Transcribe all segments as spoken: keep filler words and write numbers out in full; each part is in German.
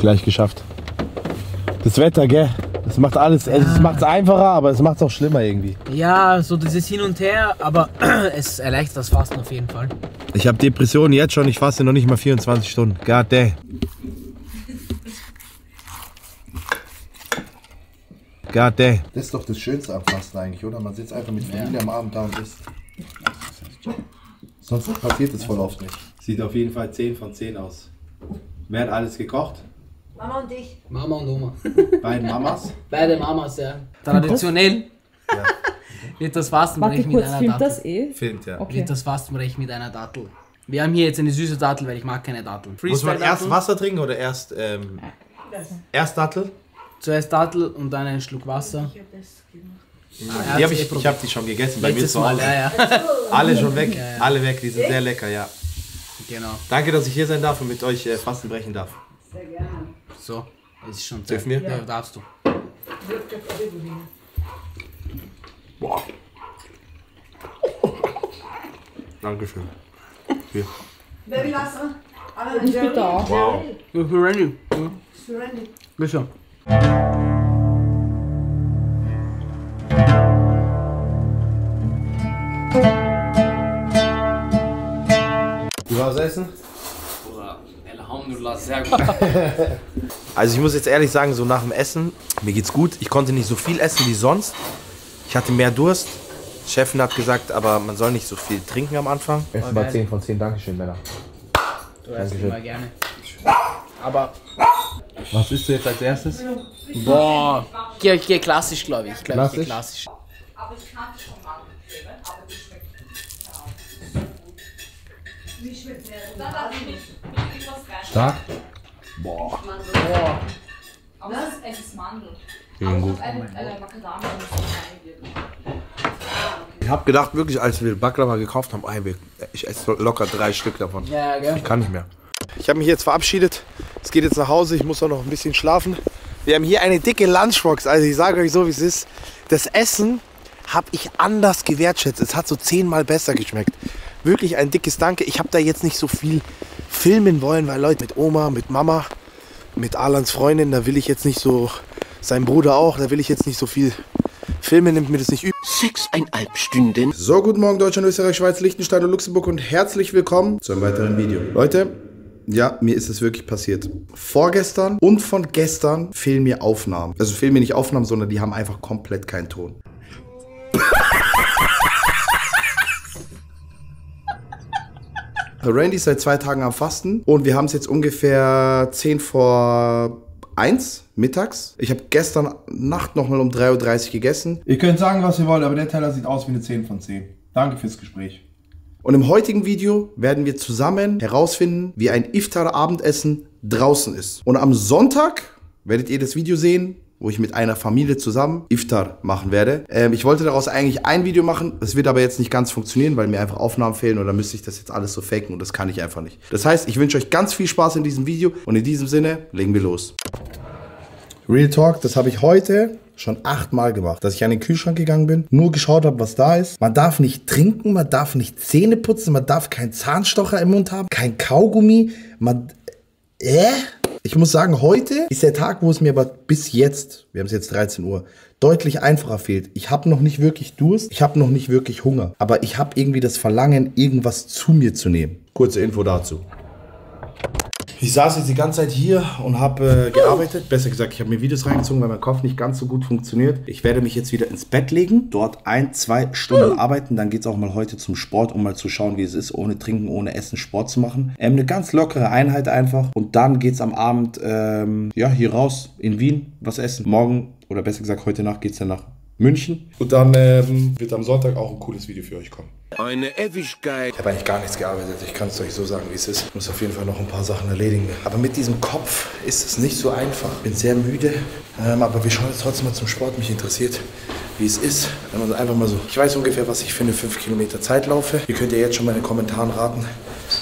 Gleich geschafft. Das Wetter, gell? Das macht alles, es macht es einfacher, aber es macht es auch schlimmer irgendwie. Ja, so dieses Hin und Her, aber es erleichtert das Fasten auf jeden Fall. Ich habe Depressionen jetzt schon, ich faste noch nicht mal vierundzwanzig Stunden. God damn. God damn. Das ist doch das Schönste am Fasten eigentlich, oder? Man sitzt einfach mit Familie am Abend da und isst. Sonst passiert es voll oft nicht. Sieht auf jeden Fall zehn von zehn aus. Wer hat alles gekocht? Mama und ich. Mama und Oma. Beide Mamas? Beide Mamas, ja. Traditionell ja. wird das Fastenbrech mit einer Dattel. Das eh? Filmt, ja. Okay. Wird das Fastenbrech mit einer Dattel. Wir haben hier jetzt eine süße Dattel, weil ich mag keine Datteln. Muss man erst Wasser trinken oder erst, ähm, erst Dattel? Zuerst Dattel und dann einen Schluck Wasser. Ich hab das gemacht. Ja, die hab ich, ich hab die schon gegessen, bei Letztes mir zu Hause. Ja, ja. Alle schon weg, ja, ja. alle weg, die sind Echt? sehr lecker, ja. Genau. Danke, dass ich hier sein darf und mit euch äh, Fasten brechen darf. Sehr gerne. So, es ist schon Zeit. Dürfen wir? Ja, darfst du. Boah. Dankeschön. Hier. Baby Lasse. Ich bitte auch. Wow. Für Randy. Für Randy. Bitte. Wie war das Essen? Sehr gut. Also ich muss jetzt ehrlich sagen, so nach dem Essen, mir geht's gut. Ich konnte nicht so viel essen wie sonst. Ich hatte mehr Durst. Die Chefin hat gesagt, aber man soll nicht so viel trinken am Anfang. Erstmal zehn von zehn. Dankeschön, Männer. Du hast immer gerne. Aber... Was isst du jetzt als erstes? Boah. Ich gehe, ich gehe klassisch, glaube ich. Ich glaube, ich gehe klassisch. Aber ich kannte schon mal mit Filmen, aber das schmeckt nicht. Wie schmeckt der? Dann lass ich nicht. Stark? Boah. Boah. Aber das ist echtes Mandel. Gut. Ich habe gedacht, wirklich, als wir Baklava gekauft haben, ich esse locker drei Stück davon. Ja, gell? Ich kann nicht mehr. Ich habe mich jetzt verabschiedet. Es geht jetzt nach Hause. Ich muss auch noch ein bisschen schlafen. Wir haben hier eine dicke Lunchbox. Also ich sage euch so, wie es ist. Das Essen habe ich anders gewertschätzt. Es hat so zehnmal besser geschmeckt. Wirklich ein dickes Danke. Ich habe da jetzt nicht so viel filmen wollen, weil Leute mit Oma, mit Mama, mit Alans Freundin, da will ich jetzt nicht so, sein Bruder auch, da will ich jetzt nicht so viel filmen, nimmt mir das nicht übel. Sechseinhalb Stunden. So, guten Morgen Deutschland, Österreich, Schweiz, Liechtenstein und Luxemburg und herzlich willkommen zu einem weiteren Video. Leute, ja, mir ist es wirklich passiert. Vorgestern und von gestern fehlen mir Aufnahmen. Also fehlen mir nicht Aufnahmen, sondern die haben einfach komplett keinen Ton. Randy ist seit zwei Tagen am Fasten und wir haben es jetzt ungefähr zehn vor eins mittags. Ich habe gestern Nacht nochmal um drei Uhr dreißig gegessen. Ihr könnt sagen, was ihr wollt, aber der Teller sieht aus wie eine zehn von zehn. Danke fürs Gespräch. Und im heutigen Video werden wir zusammen herausfinden, wie ein Iftar-Abendessen draußen ist. Und am Sonntag werdet ihr das Video sehen, wo ich mit einer Familie zusammen Iftar machen werde. Ähm, ich wollte daraus eigentlich ein Video machen, das wird aber jetzt nicht ganz funktionieren, weil mir einfach Aufnahmen fehlen oder müsste ich das jetzt alles so faken und das kann ich einfach nicht. Das heißt, ich wünsche euch ganz viel Spaß in diesem Video und in diesem Sinne legen wir los. Real Talk, das habe ich heute schon achtmal gemacht, dass ich an den Kühlschrank gegangen bin, nur geschaut habe, was da ist. Man darf nicht trinken, man darf nicht Zähne putzen, man darf keinen Zahnstocher im Mund haben, kein Kaugummi, man... Äh? Ich muss sagen, heute ist der Tag, wo es mir aber bis jetzt, wir haben es jetzt dreizehn Uhr, deutlich einfacher fehlt. Ich habe noch nicht wirklich Durst, ich habe noch nicht wirklich Hunger, aber ich habe irgendwie das Verlangen, irgendwas zu mir zu nehmen. Kurze Info dazu. Ich saß jetzt die ganze Zeit hier und habe äh, gearbeitet. Besser gesagt, ich habe mir Videos reingezogen, weil mein Kopf nicht ganz so gut funktioniert. Ich werde mich jetzt wieder ins Bett legen, dort ein, zwei Stunden arbeiten. Dann geht es auch mal heute zum Sport, um mal zu schauen, wie es ist, ohne Trinken, ohne Essen Sport zu machen. Ähm, eine ganz lockere Einheit einfach. Und dann geht es am Abend ähm, ja, hier raus in Wien was essen. Morgen, oder besser gesagt, heute Nacht geht es dann nach München. Und dann ähm, wird am Sonntag auch ein cooles Video für euch kommen. Eine Ewigkeit. Ich habe eigentlich gar nichts gearbeitet. Ich kann es euch so sagen, wie es ist. Ich muss auf jeden Fall noch ein paar Sachen erledigen. Aber mit diesem Kopf ist es nicht so einfach. Ich bin sehr müde. Ähm, aber wir schauen jetzt trotzdem mal zum Sport. Mich interessiert, wie es ist. Wenn man einfach mal so. Ich weiß ungefähr, was ich für eine fünf Kilometer Zeit laufe. Ihr könnt ja jetzt schon mal in den Kommentaren raten,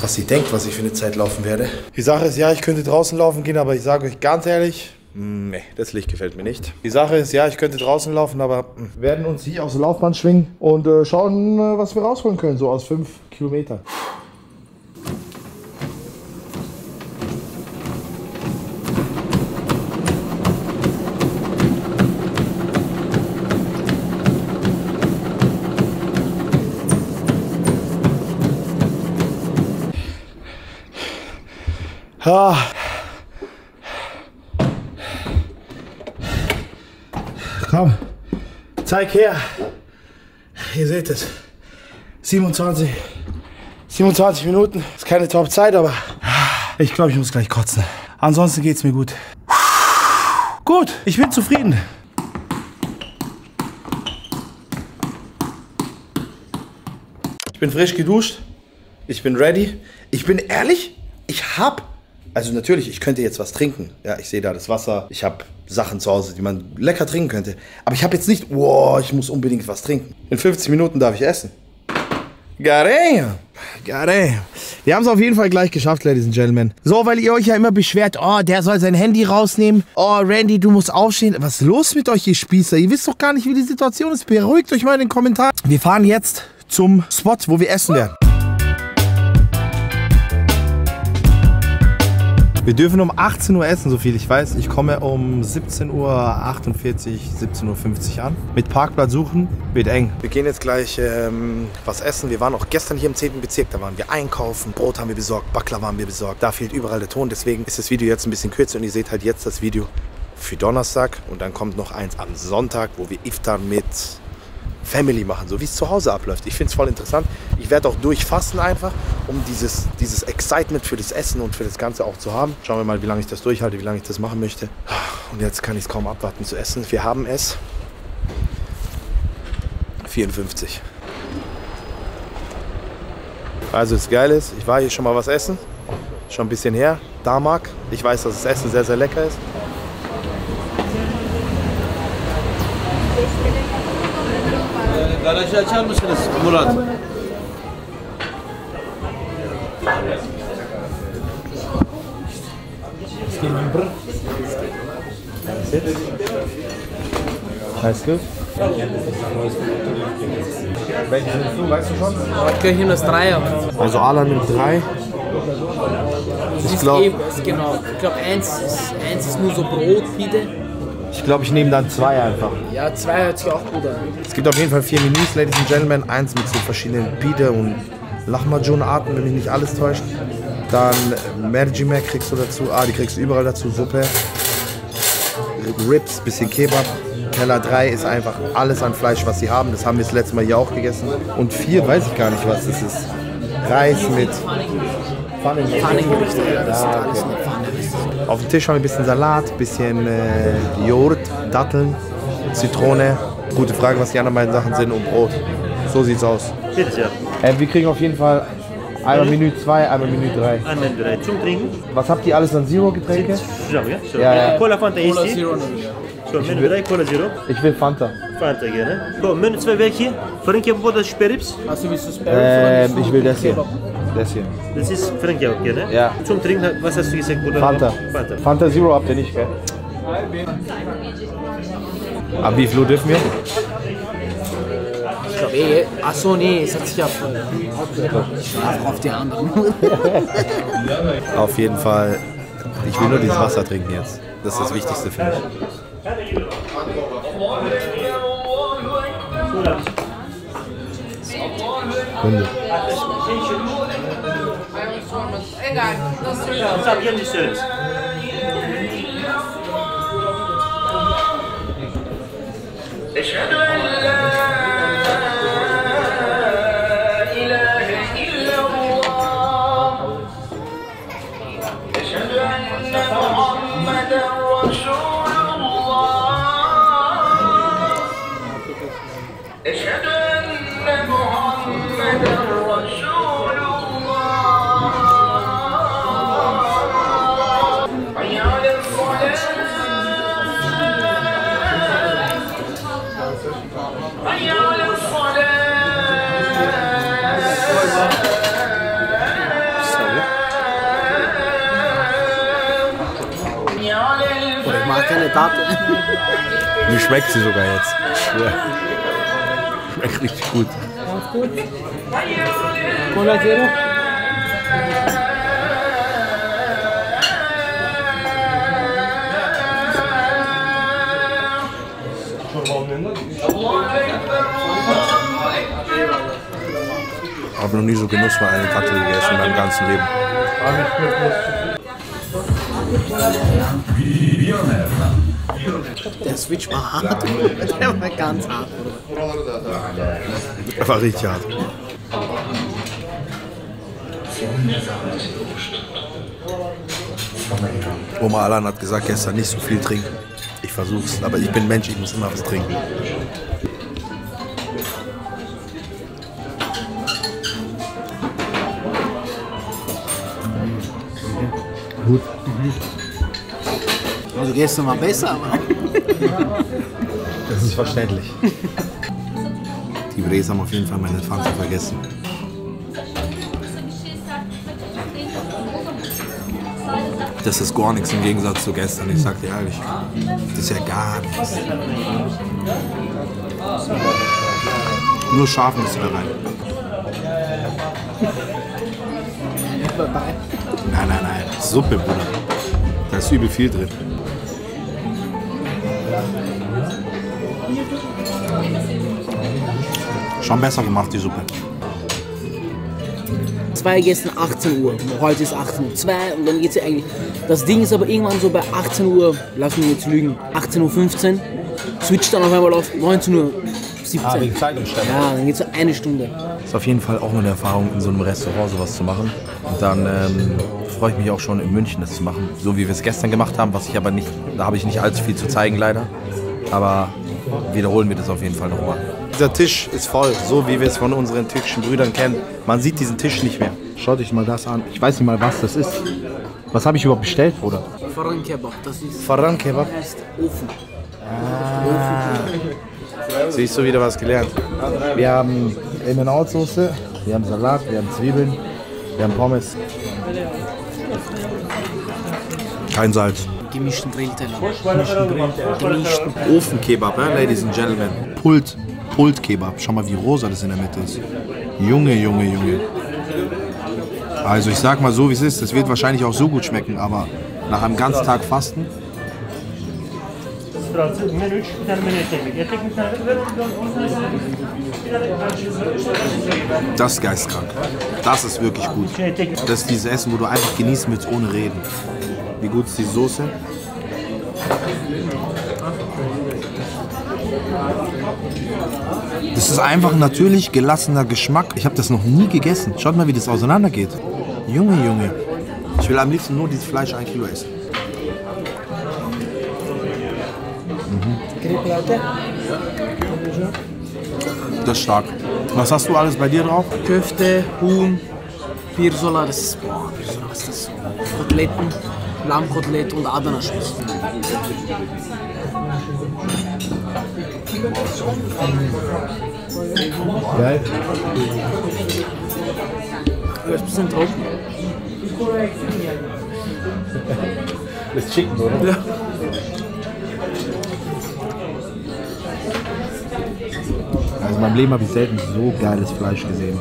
was ihr denkt, was ich für eine Zeit laufen werde. Die Sache ist, ja, ich könnte draußen laufen gehen, aber ich sage euch ganz ehrlich, nee, das Licht gefällt mir nicht. Die Sache ist, ja, ich könnte draußen laufen, aber wir werden uns hier aufs Laufband schwingen und äh, schauen, äh, was wir rausholen können, so aus fünf Kilometern. Ah. Komm, zeig her. Ihr seht es. siebenundzwanzig Minuten. Ist keine Top-Zeit, aber ich glaube, ich muss gleich kotzen. Ansonsten geht es mir gut. Gut, ich bin zufrieden. Ich bin frisch geduscht. Ich bin ready. Ich bin ehrlich, ich habe... Also natürlich, ich könnte jetzt was trinken. Ja, ich sehe da das Wasser. Ich habe Sachen zu Hause, die man lecker trinken könnte. Aber ich habe jetzt nicht, wow, ich muss unbedingt was trinken. In fünfzig Minuten darf ich essen. Gare, gare. Wir haben es auf jeden Fall gleich geschafft, Ladies and Gentlemen. So, weil ihr euch ja immer beschwert, oh, der soll sein Handy rausnehmen. Oh, Randy, du musst aufstehen. Was ist los mit euch, ihr Spießer? Ihr wisst doch gar nicht, wie die Situation ist. Beruhigt euch mal in den Kommentaren. Wir fahren jetzt zum Spot, wo wir essen werden. Wir dürfen um achtzehn Uhr essen, so viel ich weiß. Ich komme um siebzehn Uhr achtundvierzig, siebzehn Uhr fünfzig an. Mit Parkplatz suchen wird eng. Wir gehen jetzt gleich ähm, was essen. Wir waren auch gestern hier im zehnten Bezirk. Da waren wir einkaufen, Brot haben wir besorgt, Baklava haben wir besorgt. Da fehlt überall der Ton, deswegen ist das Video jetzt ein bisschen kürzer. Und ihr seht halt jetzt das Video für Donnerstag. Und dann kommt noch eins am Sonntag, wo wir Iftar mit Family machen, so wie es zu Hause abläuft. Ich finde es voll interessant. Ich werde auch durchfasten einfach, um dieses, dieses Excitement für das Essen und für das Ganze auch zu haben. Schauen wir mal, wie lange ich das durchhalte, wie lange ich das machen möchte. Und jetzt kann ich es kaum abwarten zu essen. Wir haben es vierundfünfzig. Also das Geile ist, ich war hier schon mal was essen. Schon ein bisschen her. Damak. Ich weiß, dass das Essen sehr, sehr lecker ist. Garajı açar mısınız Murat? Heißt gut? Welchen du? Weißt du schon? Ich nehme das Dreier. Also Alan nimmt drei. Ich glaube, genau. Ich glaube, eins ist, eins ist nur so Brot, bitte. Ich glaube, ich nehme dann zwei einfach. Ja, zwei hört sich auch gut an. Es gibt auf jeden Fall vier Menüs, Ladies and Gentlemen. Eins mit so verschiedenen Pide und Lahmacun-Arten, wenn mich nicht alles täuscht. Dann Mercimek kriegst du dazu. Ah, die kriegst du überall dazu. Suppe. Ribs, bisschen Kebab. Teller drei ist einfach alles an Fleisch, was sie haben. Das haben wir das letzte Mal hier auch gegessen. Und vier weiß ich gar nicht, was es ist. Reis mit Pfannengerichte. Pfannengerichte, ja, das ist alles mit Pfannengerichte. Auf dem Tisch haben wir ein bisschen Salat, ein bisschen äh, Joghurt, Datteln, Zitrone. Gute Frage, was die anderen beiden Sachen sind und Brot. So sieht's aus. Bitte. Äh, wir kriegen auf jeden Fall einmal Menü zwei, einmal Menü drei. Einmal drei zum Trinken. Was habt ihr alles an Zero-Getränke? Ja, ja, ja. Cola, Fanta, Cola Zero. So, Menü drei, Cola Zero. Ich will Fanta. Fanta gerne. So, Menü zwei welche? Fırın Kebap oder Sperrips? Also willst du Sperrips? Ähm, ich will das hier. Das hier. Das ist Fırın Kebap, gell? Ne? Ja. Zum Trinken, was hast du gesagt? Oder? Fanta. Fanta. Fanta Zero habt ihr nicht, gell? Ab wie viel Uhr dürfen wir? Ich glaube eh. Achso, nee, es hat sich ja voll. Ich schlafe auf die anderen. Auf jeden Fall. Ich will nur dieses Wasser trinken jetzt. Das ist das Wichtigste für mich. Hunde. Egal, das habt ihr nicht schön. Mir schmeckt sie sogar jetzt. Ja. Schmeckt richtig gut. Gut. Cola Zero. Ich habe noch nie so Genuss bei einem Dattel gegessen in meinem ganzen Leben. Der Switch war hart. Der war ganz hart. Er war richtig hart. Oma Alan hat gesagt gestern, nicht so viel trinken. Ich versuch's, aber ich bin Mensch, ich muss immer was trinken. Gut. Also gestern war besser, Mann. Das ist verständlich. Die Brees haben auf jeden Fall meine Fanta vergessen. Das ist gar nichts im Gegensatz zu gestern, ich sag dir ehrlich. Das ist ja gar nichts. Nur scharf müssen wir rein. Nein, nein, nein. Suppe, Bruder. Da ist übel viel drin. Schon besser gemacht, die Suppe. Es war ja gestern achtzehn Uhr, heute ist achtzehn Uhr zwei und dann geht es ja eigentlich. Das Ding ist aber irgendwann so bei achtzehn Uhr, lass mich jetzt lügen, achtzehn Uhr fünfzehn, switcht dann auf einmal auf neunzehn Uhr siebzehn. Ah, wegen Zeitumstellung. Ja, dann geht es so eine Stunde. Das ist auf jeden Fall auch eine Erfahrung, in so einem Restaurant sowas zu machen. Und dann ähm, freue ich mich auch schon in München, das zu machen. So wie wir es gestern gemacht haben, was ich aber nicht, da habe ich nicht allzu viel zu zeigen leider. Aber wiederholen wir das auf jeden Fall nochmal. Dieser Tisch ist voll, so wie wir es von unseren türkischen Brüdern kennen. Man sieht diesen Tisch nicht mehr. Schaut euch mal das an. Ich weiß nicht mal, was das ist. Was habe ich überhaupt bestellt, Bruder? Fırın Kebap, das ist... Fırın Kebap? Das heißt Ofen. Ah. Siehst du, wieder was gelernt. Wir haben In-N-Out-Soße, wir haben Salat, wir haben Zwiebeln, wir haben Pommes. Kein Salz. Gemischten Grillteller. Gemischten Ofenkebab, eh, Ladies and Gentlemen. Pult. Pult-Kebab. Schau mal, wie rosa das in der Mitte ist. Junge, Junge, Junge. Also ich sag mal so, wie es ist. Das wird wahrscheinlich auch so gut schmecken, aber nach einem ganzen Tag Fasten. Das ist geistkrank. Das ist wirklich gut. Das ist dieses Essen, wo du einfach genießen willst, ohne reden. Wie gut ist die Soße? Das ist einfach natürlich gelassener Geschmack. Ich habe das noch nie gegessen. Schaut mal, wie das auseinander geht. Junge, Junge. Ich will am liebsten nur dieses Fleisch ein Kilo essen. Mhm. Das ist stark. Was hast du alles bei dir drauf? Köfte, Huhn, Pirzola, das ist, boah, Pirzola, was ist das? Koteletten, Lammkotelett und Adana-Schuss. Geil. Du bist ein bisschen trocken. Das ist Chicken, oder? Ja. Also in meinem Leben habe ich selten so geiles Fleisch gesehen.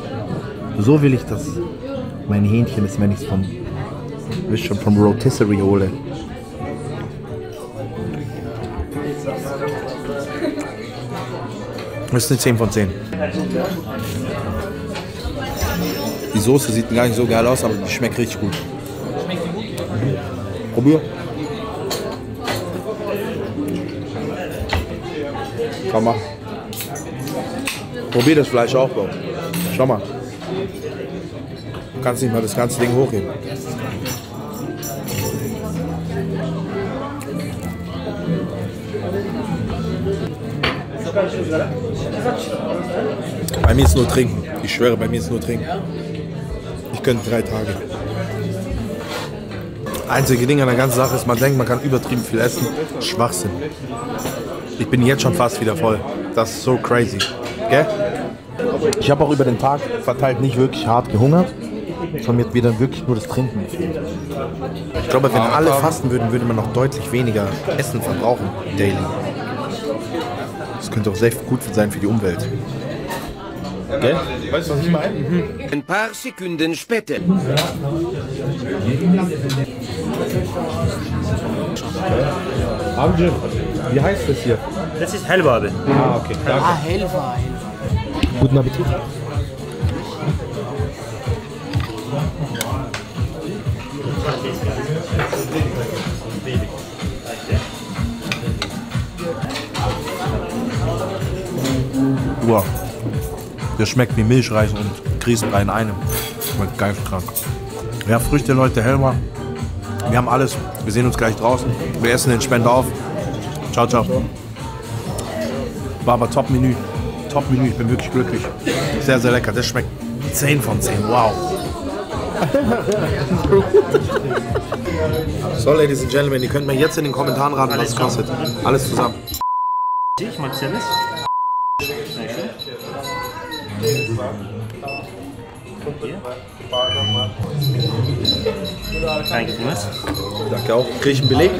So will ich, dass mein Hähnchen ist, wenn ich es vom, schon vom Rotisserie hole. Das ist eine zehn von zehn. Die Soße sieht gar nicht so geil aus, aber die schmeckt richtig gut. Schmeckt die gut? Mhm. Probier. Schau mal. Probier das Fleisch auch, Bro. Schau mal. Du kannst nicht mal das ganze Ding hochheben. Bei mir ist nur trinken. Ich schwöre, bei mir ist nur trinken. Ich könnte drei Tage. Einzige Ding an der ganzen Sache ist, man denkt, man kann übertrieben viel essen. Schwachsinn. Ich bin jetzt schon fast wieder voll. Das ist so crazy. Gell? Ich habe auch über den Tag verteilt nicht wirklich hart gehungert, sondern mir hat wieder wirklich nur das Trinken gefehlt. Ich glaube, wenn alle fasten würden, würde man noch deutlich weniger Essen verbrauchen. Daily. Das könnte auch sehr gut sein für die Umwelt. Gell? Weißt du, was ich meine? Mhm. Ein paar Sekunden später. Okay. Wie heißt das hier? Das ist Hellwade. Ah, okay. Danke. Ah, Hellwade. Guten Appetit. Wow. Der schmeckt wie Milchreis und Grießbrei in einem. Schmeckt geisteskrank. Ja, Früchte, Leute, Helmer. Wir haben alles. Wir sehen uns gleich draußen. Wir essen den Spender auf. Ciao, ciao. War aber Top-Menü. Top-Menü. Ich bin wirklich glücklich. Sehr, sehr lecker. Das schmeckt zehn von zehn. Wow. So, Ladies and Gentlemen, ihr könnt mir jetzt in den Kommentaren raten, was es kostet. Alles zusammen. Ich mag Tennis. Danke, Danke auch. Kriege ich einen Beleg?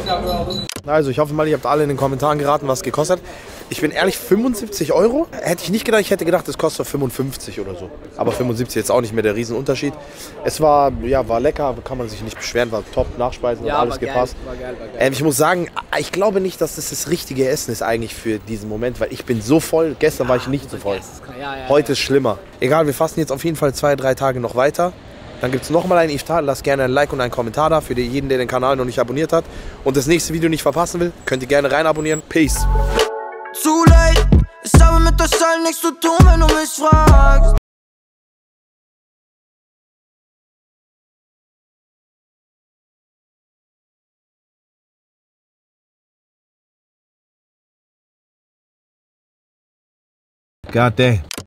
Also, ich hoffe mal, ihr habt alle in den Kommentaren geraten, was es gekostet hat. Ich bin ehrlich, fünfundsiebzig Euro hätte ich nicht gedacht. Ich hätte gedacht, es kostet fünfundfünfzig oder so. Aber fünfundsiebzig jetzt auch nicht mehr der Riesenunterschied. Es war, ja, war lecker, kann man sich nicht beschweren, war top, Nachspeisen, ja, hat alles gepasst. Geil, war geil, war geil. Ich muss sagen, ich glaube nicht, dass das das richtige Essen ist eigentlich für diesen Moment, weil ich bin so voll. Gestern ja, war ich nicht so voll. Ja, ja, heute ist schlimmer. Egal, wir fasten jetzt auf jeden Fall zwei, drei Tage noch weiter. Dann gibt es nochmal einen Iftar. Lasst gerne ein Like und einen Kommentar da für jeden, der den Kanal noch nicht abonniert hat. Und das nächste Video nicht verpassen will, könnt ihr gerne rein abonnieren. Peace. Zu late, es habe mit der Zahl nichts zu tun, wenn du mich fragst. God damn.